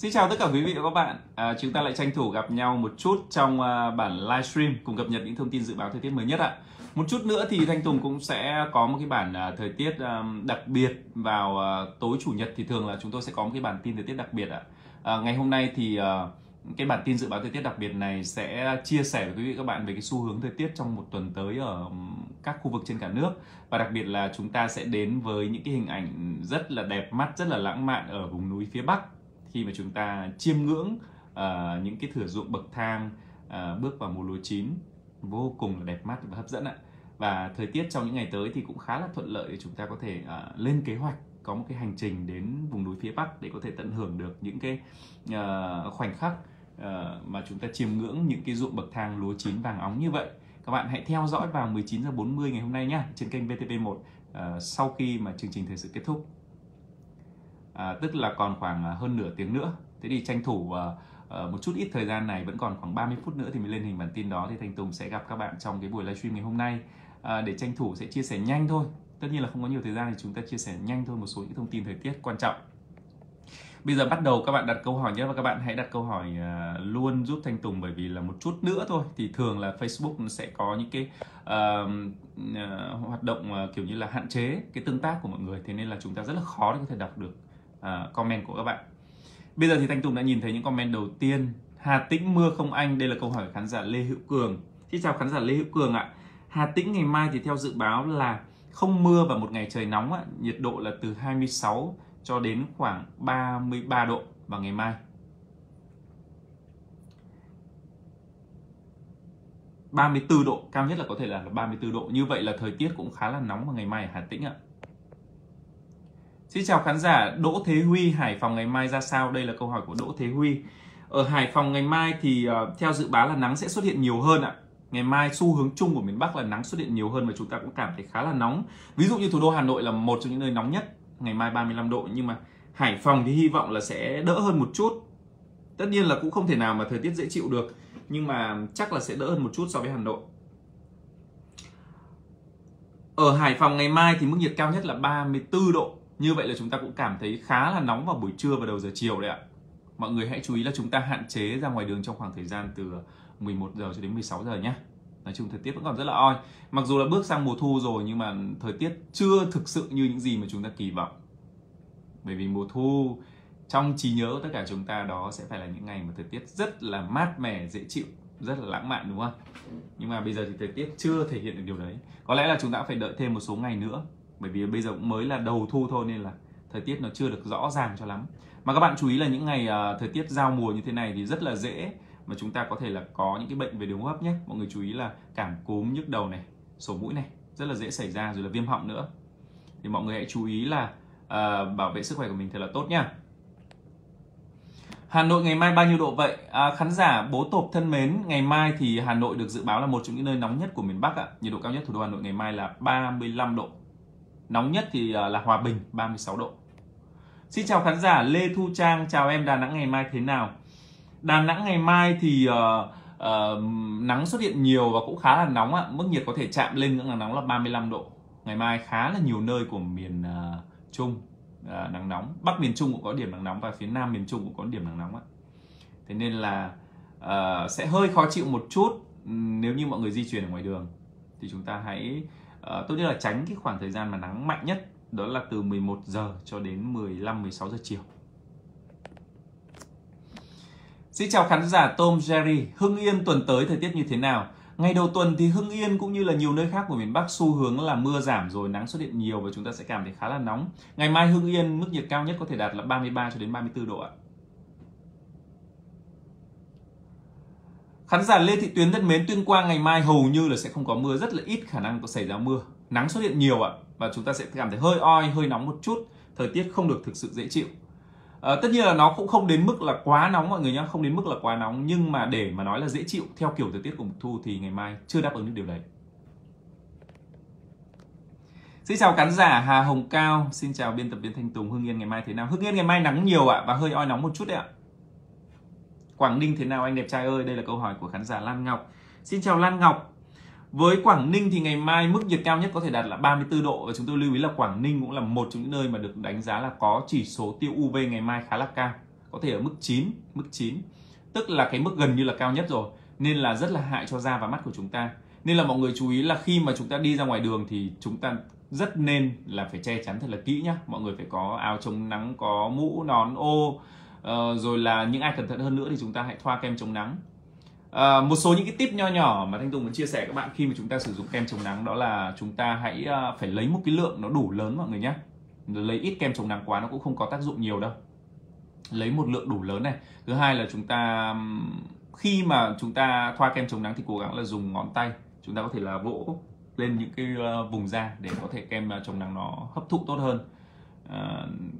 Xin chào tất cả quý vị và các bạn. Chúng ta lại tranh thủ gặp nhau một chút trong bản livestream cùng cập nhật những thông tin dự báo thời tiết mới nhất ạ. Một chút nữa thì Thanh Tùng cũng sẽ có một cái bản thời tiết đặc biệt vào tối chủ nhật, thì thường là chúng tôi sẽ có một cái bản tin thời tiết đặc biệt ạ. Ngày hôm nay thì cái bản tin dự báo thời tiết đặc biệt này sẽ chia sẻ với quý vị và các bạn về cái xu hướng thời tiết trong một tuần tới ở các khu vực trên cả nước, và đặc biệt là chúng ta sẽ đến với những cái hình ảnh rất là đẹp mắt, rất là lãng mạn ở vùng núi phía Bắc, khi mà chúng ta chiêm ngưỡng những cái thửa ruộng bậc thang bước vào mùa lúa chín vô cùng là đẹp mắt và hấp dẫn ạ. Và thời tiết trong những ngày tới thì cũng khá là thuận lợi để chúng ta có thể lên kế hoạch có một cái hành trình đến vùng núi phía Bắc để có thể tận hưởng được những cái khoảnh khắc mà chúng ta chiêm ngưỡng những cái ruộng bậc thang lúa chín vàng óng như vậy. Các bạn hãy theo dõi vào 19h40 ngày hôm nay nhé, trên kênh VTV1 sau khi mà chương trình thời sự kết thúc. Tức là còn khoảng hơn nửa tiếng nữa. Thế thì tranh thủ một chút ít thời gian này, vẫn còn khoảng 30 phút nữa thì mới lên hình bản tin đó, thì Thanh Tùng sẽ gặp các bạn trong cái buổi livestream ngày hôm nay. Để tranh thủ sẽ chia sẻ nhanh thôi. Tất nhiên là không có nhiều thời gian thì chúng ta chia sẻ nhanh thôi một số những thông tin thời tiết quan trọng. Bây giờ bắt đầu các bạn đặt câu hỏi nhé, và các bạn hãy đặt câu hỏi luôn giúp Thanh Tùng, bởi vì là một chút nữa thôi thì thường là Facebook sẽ có những cái hoạt động kiểu như là hạn chế cái tương tác của mọi người, thế nên là chúng ta rất là khó để có thể đọc được comment của các bạn. Bây giờ thì Thanh Tùng đã nhìn thấy những comment đầu tiên. Hà Tĩnh mưa không anh? Đây là câu hỏi của khán giả Lê Hữu Cường. Xin chào khán giả Lê Hữu Cường ạ. Hà Tĩnh ngày mai thì theo dự báo là không mưa và một ngày trời nóng ạ. Nhiệt độ là từ 26 cho đến khoảng 33 độ vào ngày mai. 34 độ, cao nhất là có thể là 34 độ. Như vậy là thời tiết cũng khá là nóng vào ngày mai ở Hà Tĩnh ạ. Xin chào khán giả Đỗ Thế Huy. Hải Phòng ngày mai ra sao? Đây là câu hỏi của Đỗ Thế Huy. Ở Hải Phòng ngày mai thì theo dự báo là nắng sẽ xuất hiện nhiều hơn ạ. Ngày mai xu hướng chung của miền Bắc là nắng xuất hiện nhiều hơn, và chúng ta cũng cảm thấy khá là nóng. Ví dụ như thủ đô Hà Nội là một trong những nơi nóng nhất, ngày mai 35 độ. Nhưng mà Hải Phòng thì hy vọng là sẽ đỡ hơn một chút. Tất nhiên là cũng không thể nào mà thời tiết dễ chịu được, nhưng mà chắc là sẽ đỡ hơn một chút so với Hà Nội. Ở Hải Phòng ngày mai thì mức nhiệt cao nhất là 34 độ. Như vậy là chúng ta cũng cảm thấy khá là nóng vào buổi trưa và đầu giờ chiều đấy ạ. Mọi người hãy chú ý là chúng ta hạn chế ra ngoài đường trong khoảng thời gian từ 11 giờ cho đến 16 giờ nhé. Nói chung thời tiết vẫn còn rất là oi. Mặc dù là bước sang mùa thu rồi, nhưng mà thời tiết chưa thực sự như những gì mà chúng ta kỳ vọng. Bởi vì mùa thu trong trí nhớ của tất cả chúng ta đó sẽ phải là những ngày mà thời tiết rất là mát mẻ, dễ chịu, rất là lãng mạn, đúng không? Nhưng mà bây giờ thì thời tiết chưa thể hiện được điều đấy. Có lẽ là chúng ta phải đợi thêm một số ngày nữa, bởi vì bây giờ cũng mới là đầu thu thôi nên là thời tiết nó chưa được rõ ràng cho lắm. Mà các bạn chú ý là những ngày thời tiết giao mùa như thế này thì rất là dễ mà chúng ta có thể là có những cái bệnh về đường hô hấp nhé. Mọi người chú ý là cảm cúm, nhức đầu này, sổ mũi này rất là dễ xảy ra, rồi là viêm họng nữa. Thì mọi người hãy chú ý là bảo vệ sức khỏe của mình thật là tốt nhá. Hà Nội ngày mai bao nhiêu độ vậy? Khán giả Bố Tộp thân mến, ngày mai thì Hà Nội được dự báo là một trong những nơi nóng nhất của miền Bắc ạ. Nhiệt độ cao nhất thủ đô Hà Nội ngày mai là 35 độ. Nóng nhất thì là Hòa Bình, 36 độ. Xin chào khán giả Lê Thu Trang. Chào em, Đà Nẵng ngày mai thế nào? Đà Nẵng ngày mai thì nắng xuất hiện nhiều và cũng khá là nóng ạ. Mức nhiệt có thể chạm lên ngưỡng nắng nóng là 35 độ. Ngày mai khá là nhiều nơi của miền Trung nắng nóng. Bắc miền Trung cũng có điểm nắng nóng và phía Nam miền Trung cũng có điểm nắng nóng ạ. Thế nên là sẽ hơi khó chịu một chút nếu như mọi người di chuyển ở ngoài đường. Thì chúng ta hãy... tốt nhất là tránh cái khoảng thời gian mà nắng mạnh nhất, đó là từ 11 giờ cho đến 15-16 giờ chiều. Xin chào khán giả Tom Jerry. Hưng Yên tuần tới thời tiết như thế nào? Ngày đầu tuần thì Hưng Yên cũng như là nhiều nơi khác của miền Bắc xu hướng là mưa giảm rồi nắng xuất hiện nhiều, và chúng ta sẽ cảm thấy khá là nóng. Ngày mai Hưng Yên mức nhiệt cao nhất có thể đạt là 33 cho đến 34 độ ạ. Khán giả Lê Thị Tuyến thân mến, Tuyên Quang ngày mai hầu như là sẽ không có mưa, rất là ít khả năng có xảy ra mưa. Nắng xuất hiện nhiều ạ, và chúng ta sẽ cảm thấy hơi oi, hơi nóng một chút, thời tiết không được thực sự dễ chịu. Tất nhiên là nó cũng không đến mức là quá nóng mọi người nhé, không đến mức là quá nóng, nhưng mà để mà nói là dễ chịu theo kiểu thời tiết của mùa thu thì ngày mai chưa đáp ứng được điều đấy. Xin chào khán giả Hà Hồng Cao, xin chào biên tập viên Thanh Tùng. Hưng Yên ngày mai thế nào? Hưng Yên ngày mai nắng nhiều ạ, và hơi oi nóng một chút đấy ạ. Quảng Ninh thế nào anh đẹp trai ơi? Đây là câu hỏi của khán giả Lan Ngọc. Xin chào Lan Ngọc. Với Quảng Ninh thì ngày mai mức nhiệt cao nhất có thể đạt là 34 độ. Và chúng tôi lưu ý là Quảng Ninh cũng là một trong những nơi mà được đánh giá là có chỉ số tia UV ngày mai khá là cao. Có thể ở mức 9, tức là cái mức gần như là cao nhất rồi. Nên là rất là hại cho da và mắt của chúng ta. Nên là mọi người chú ý là khi mà chúng ta đi ra ngoài đường thì chúng ta rất nên là phải che chắn thật là kỹ nhá. Mọi người phải có áo chống nắng, có mũ, nón, ô. Rồi là những ai cẩn thận hơn nữa thì chúng ta hãy thoa kem chống nắng. Một số những cái tip nho nhỏ mà Thanh Tùng muốn chia sẻ các bạn khi mà chúng ta sử dụng kem chống nắng, đó là chúng ta hãy phải lấy một cái lượng nó đủ lớn mọi người nhé. Lấy ít kem chống nắng quá nó cũng không có tác dụng nhiều đâu. Lấy một lượng đủ lớn này. Thứ hai là chúng ta khi mà chúng ta thoa kem chống nắng thì cố gắng là dùng ngón tay. Chúng ta có thể là vỗ lên những cái vùng da để có thể kem chống nắng nó hấp thụ tốt hơn,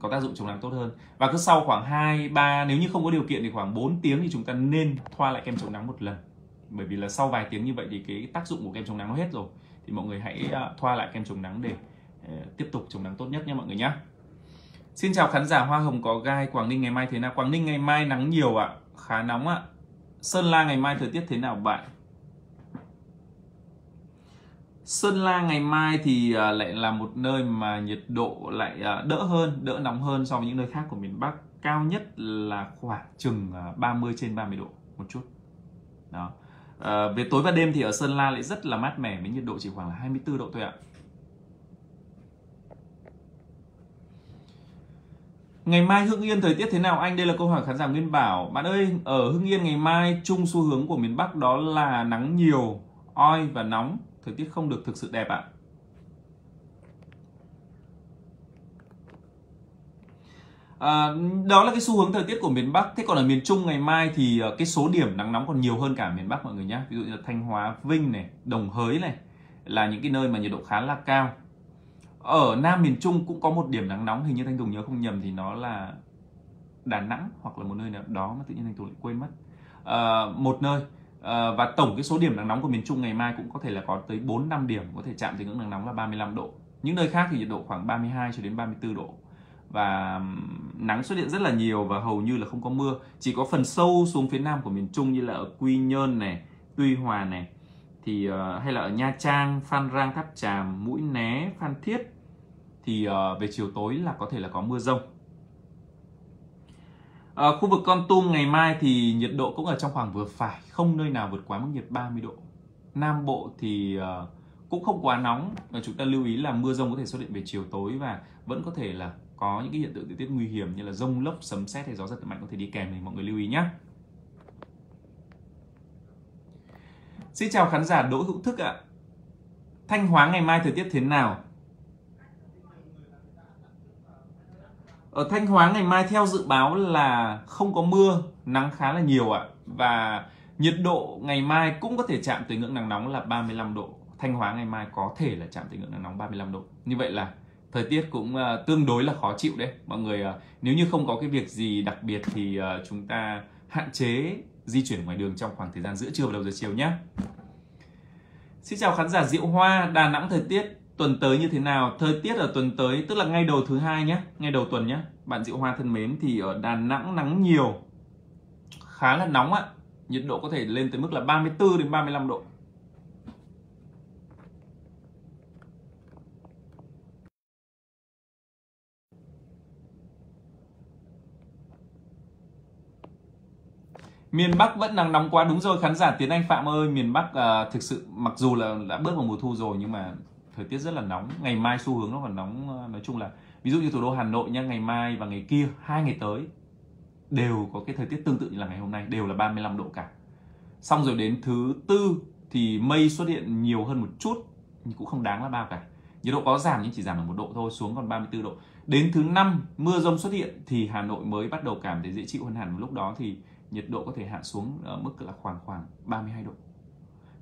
có tác dụng chống nắng tốt hơn. Và cứ sau khoảng 2-3, nếu như không có điều kiện thì khoảng 4 tiếng thì chúng ta nên thoa lại kem chống nắng một lần. Bởi vì là sau vài tiếng như vậy thì cái tác dụng của kem chống nắng nó hết rồi. Thì mọi người hãy thoa lại kem chống nắng để tiếp tục chống nắng tốt nhất nha mọi người nhé. Xin chào khán giả Hoa Hồng có gai. Quảng Ninh ngày mai thế nào? Quảng Ninh ngày mai nắng nhiều ạ, khá nóng ạ. Sơn La ngày mai thời tiết thế nào bạn? Sơn La ngày mai thì lại là một nơi mà nhiệt độ lại đỡ hơn, đỡ nóng hơn so với những nơi khác của miền Bắc. Cao nhất là khoảng chừng 30 trên 30 độ một chút. Đó. Về tối và đêm thì ở Sơn La lại rất là mát mẻ với nhiệt độ chỉ khoảng là 24 độ thôi ạ. Ngày mai Hưng Yên thời tiết thế nào anh? Đây là câu hỏi khán giả Nguyên Bảo. Bạn ơi, ở Hưng Yên ngày mai chung xu hướng của miền Bắc đó là nắng nhiều, oi và nóng. Thời tiết không được thực sự đẹp ạ. Đó là cái xu hướng thời tiết của miền Bắc. Thế còn ở miền Trung ngày mai thì cái số điểm nắng nóng còn nhiều hơn cả miền Bắc mọi người nhé. Ví dụ như là Thanh Hóa, Vinh này, Đồng Hới này là những cái nơi mà nhiệt độ khá là cao. Ở Nam miền Trung cũng có một điểm nắng nóng, hình như Thanh Tùng nhớ không nhầm thì nó là Đà Nẵng hoặc là một nơi nào đó mà tự nhiên Thanh Tùng lại quên mất. Một nơi. Và tổng cái số điểm nắng nóng của miền Trung ngày mai cũng có thể là có tới 4-5 điểm, có thể chạm tới ngưỡng nắng nóng là 35 độ. Những nơi khác thì nhiệt độ khoảng 32 cho đến 34 độ. Và nắng xuất hiện rất là nhiều và hầu như là không có mưa. Chỉ có phần sâu xuống phía nam của miền Trung như là ở Quy Nhơn này, Tuy Hòa này thì hay là ở Nha Trang, Phan Rang, Tháp Chàm, Mũi Né, Phan Thiết thì về chiều tối là có thể là có mưa rông. Ở khu vực Kon Tum ngày mai thì nhiệt độ cũng ở trong khoảng vừa phải, không nơi nào vượt quá mức nhiệt 30 độ. Nam Bộ thì cũng không quá nóng. Chúng ta lưu ý là mưa rông có thể xuất hiện về chiều tối và vẫn có thể là có những cái hiện tượng thời tiết nguy hiểm như là rông lốc, sấm sét hay gió giật mạnh có thể đi kèm này, mọi người lưu ý nhé. Xin chào khán giả Đỗ Hữu Thức ạ. Thanh Hóa ngày mai thời tiết thế nào? Ở Thanh Hóa ngày mai theo dự báo là không có mưa, nắng khá là nhiều ạ. Và nhiệt độ ngày mai cũng có thể chạm tới ngưỡng nắng nóng là 35 độ. Thanh Hóa ngày mai có thể là chạm tới ngưỡng nắng nóng 35 độ. Như vậy là thời tiết cũng tương đối là khó chịu đấy. Mọi người nếu như không có cái việc gì đặc biệt thì chúng ta hạn chế di chuyển ngoài đường trong khoảng thời gian giữa trưa và đầu giờ chiều nhé. Xin chào khán giả Diệu Hoa. Đà Nẵng thời tiết tuần tới như thế nào? Thời tiết ở tuần tới, tức là ngay đầu thứ hai nhé, ngay đầu tuần nhé. Bạn Diệu Hoa thân mến thì ở Đà Nẵng nắng nhiều, khá là nóng ạ. Nhiệt độ có thể lên tới mức là 34 đến 35 độ. Miền Bắc vẫn nắng nóng quá, đúng rồi khán giả Tiến Anh Phạm ơi. Miền Bắc thực sự mặc dù là đã bước vào mùa thu rồi nhưng mà thời tiết rất là nóng. Ngày mai xu hướng nó còn nóng, nói chung là ví dụ như thủ đô Hà Nội nha, ngày mai và ngày kia, 2 ngày tới đều có cái thời tiết tương tự như là ngày hôm nay, đều là 35 độ cả. Xong rồi đến thứ tư thì mây xuất hiện nhiều hơn một chút nhưng cũng không đáng là bao cả. Nhiệt độ có giảm nhưng chỉ giảm được 1 độ thôi, xuống còn 34 độ. Đến thứ năm mưa rông xuất hiện thì Hà Nội mới bắt đầu cảm thấy dễ chịu hơn hẳn. Lúc đó thì nhiệt độ có thể hạ xuống ở mức là khoảng 32 độ.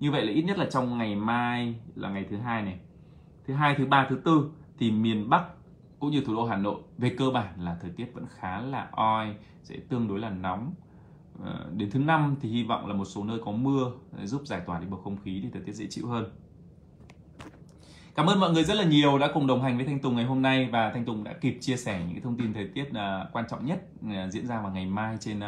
Như vậy là ít nhất là trong ngày mai là ngày thứ hai này, thứ hai, thứ ba, thứ tư thì miền Bắc cũng như thủ đô Hà Nội về cơ bản là thời tiết vẫn khá là oi, sẽ tương đối là nóng. Đến thứ năm thì hy vọng là một số nơi có mưa giúp giải tỏa đi bầu không khí thì thời tiết dễ chịu hơn. Cảm ơn mọi người rất là nhiều đã cùng đồng hành với Thanh Tùng ngày hôm nay, và Thanh Tùng đã kịp chia sẻ những thông tin thời tiết quan trọng nhất diễn ra vào ngày mai trên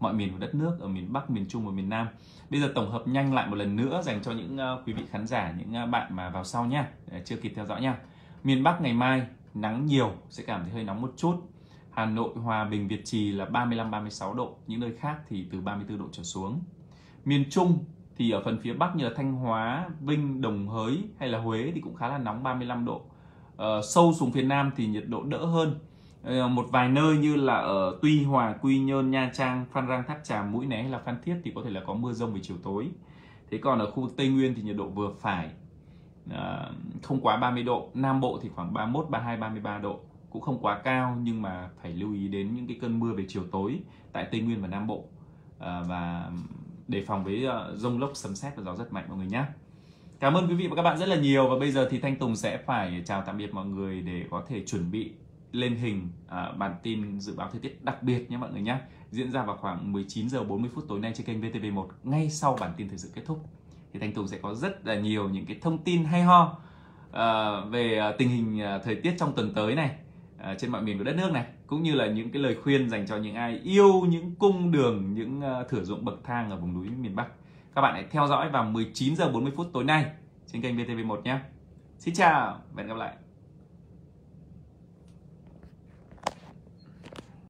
mọi miền của đất nước, ở miền Bắc, miền Trung và miền Nam. Bây giờ tổng hợp nhanh lại một lần nữa dành cho những quý vị khán giả, những bạn mà vào sau nha, chưa kịp theo dõi nha. Miền Bắc ngày mai nắng nhiều, sẽ cảm thấy hơi nóng một chút. Hà Nội, Hòa Bình, Việt Trì là 35-36 độ, những nơi khác thì từ 34 độ trở xuống. Miền Trung thì ở phần phía Bắc như là Thanh Hóa, Vinh, Đồng Hới hay là Huế thì cũng khá là nóng, 35 độ. Sâu xuống phía Nam thì nhiệt độ đỡ hơn. Một vài nơi như là ở Tuy Hòa, Quy Nhơn, Nha Trang, Phan Rang, Tháp Chàm, Mũi Né hay là Phan Thiết thì có thể là có mưa dông về chiều tối. Thế còn ở khu vực Tây Nguyên thì nhiệt độ vừa phải, không quá 30 độ. Nam Bộ thì khoảng 31, 32, 33 độ, cũng không quá cao nhưng mà phải lưu ý đến những cái cơn mưa về chiều tối tại Tây Nguyên và Nam Bộ, và đề phòng với rông lốc, sấm sét và gió rất mạnh mọi người nhé. Cảm ơn quý vị và các bạn rất là nhiều, và bây giờ thì Thanh Tùng sẽ phải chào tạm biệt mọi người để có thể chuẩn bị lên hình bản tin dự báo thời tiết đặc biệt nhé mọi người nhé. Diễn ra vào khoảng 19h40 tối nay trên kênh VTV1 ngay sau bản tin thời sự kết thúc. Thì Thanh Tùng sẽ có rất là nhiều những cái thông tin hay ho về tình hình thời tiết trong tuần tới này, trên mọi miền của đất nước này, cũng như là những cái lời khuyên dành cho những ai yêu những cung đường, những thửa ruộng bậc thang ở vùng núi miền Bắc. Các bạn hãy theo dõi vào 19h40 tối nay trên kênh VTV1 nhé. Xin chào và hẹn gặp lại.